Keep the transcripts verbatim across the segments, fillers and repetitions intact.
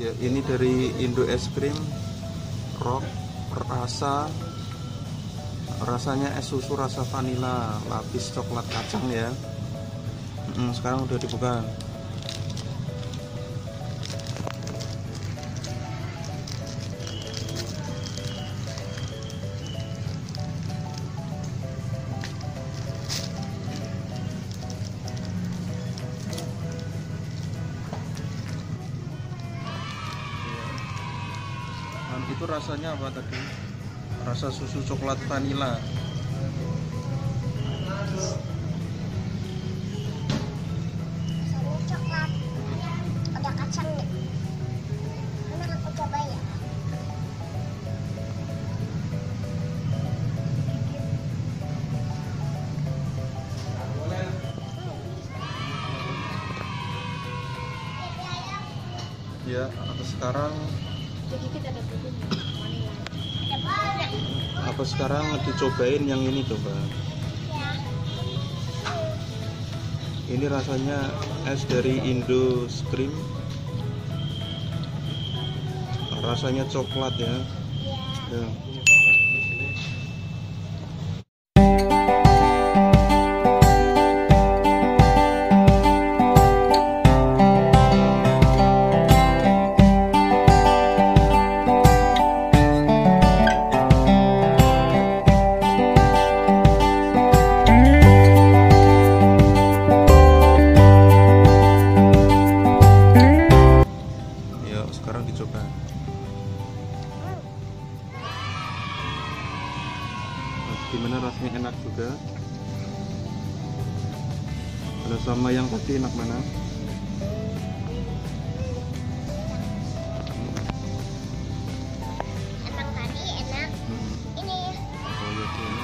Ya, ini dari Indo Es Krim, rock rasa rasanya es susu rasa vanila lapis coklat kacang ya. Mm, sekarang udah dibuka. Itu rasanya apa tadi? Rasa susu coklat vanila. Susu coklat ada kacang deh. Mana aku coba ya? Ya, atau sekarang apa sekarang dicobain yang ini coba. Ini rasanya es dari Indo Es Krim. Rasanya coklat ya. Ya. Gimana rasanya, enak juga? Kalau sama yang tadi enak mana? Enak tadi enak. Hmm. Ini. Oh iya tuh.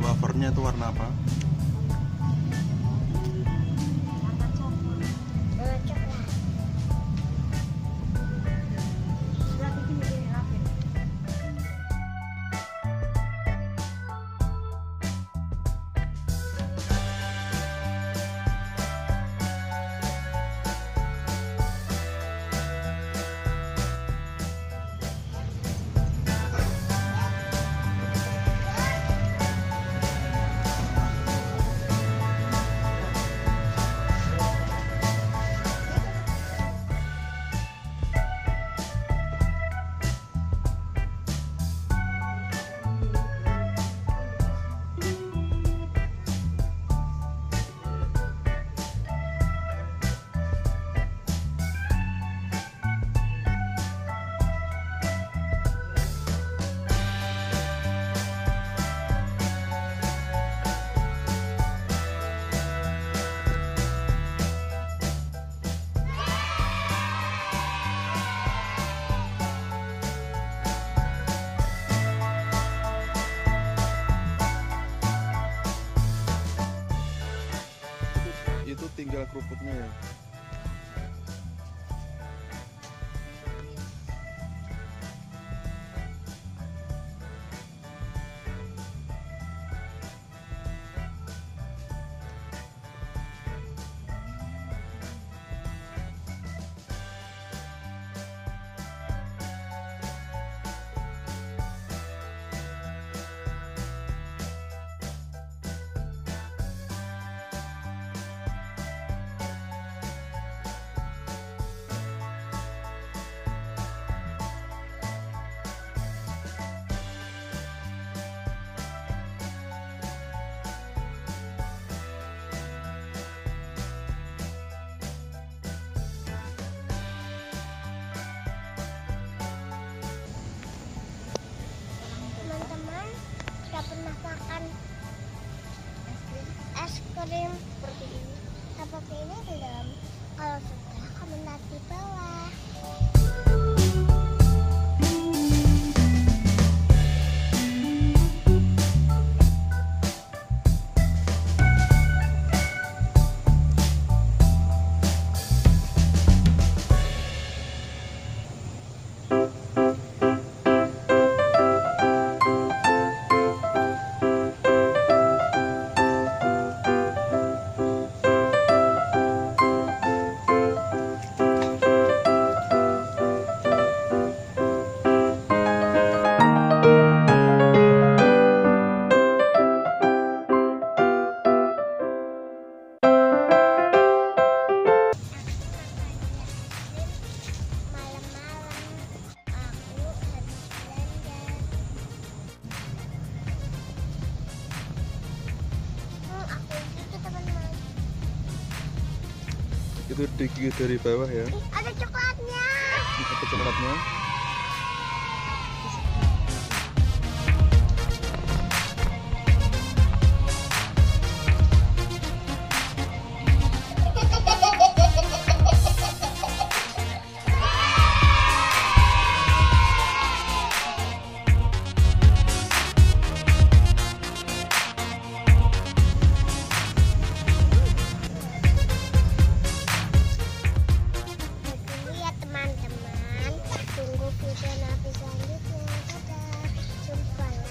Wafernya itu warna apa? Pernah makan es krim, es krim seperti ini, seperti ini belum? Kalau sudah, komentar di bawah. Itu digigit dari bawah ya. Ada coklatnya. Ada coklatnya. Teman-teman, tunggu video nabi selanjutnya. Dadah, jumpa.